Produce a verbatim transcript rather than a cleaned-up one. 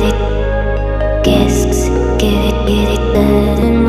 get it, guess, get it, get it,